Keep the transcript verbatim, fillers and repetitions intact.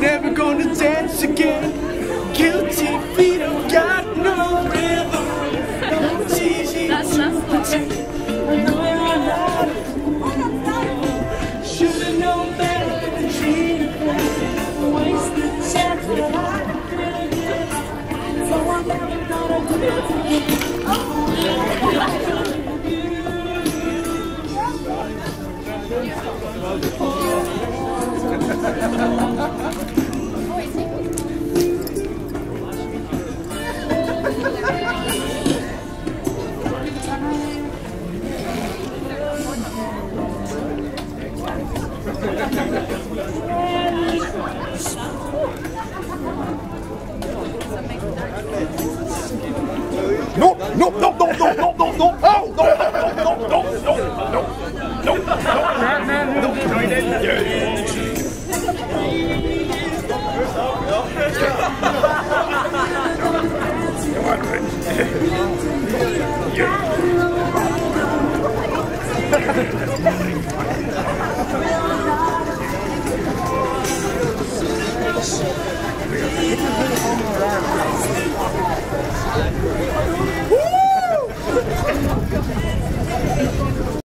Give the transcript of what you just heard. I'm never gonna dance again. Guilty feet don't got no rhythm. It's easy to pretend. I know you're not. Should've known better than a dream. Waste the chance that I could get. So I'm never gonna do it again. No, no, no, no, no, no, no, no, no, no, no, no, no, no, no, no, no, no, no, no, no,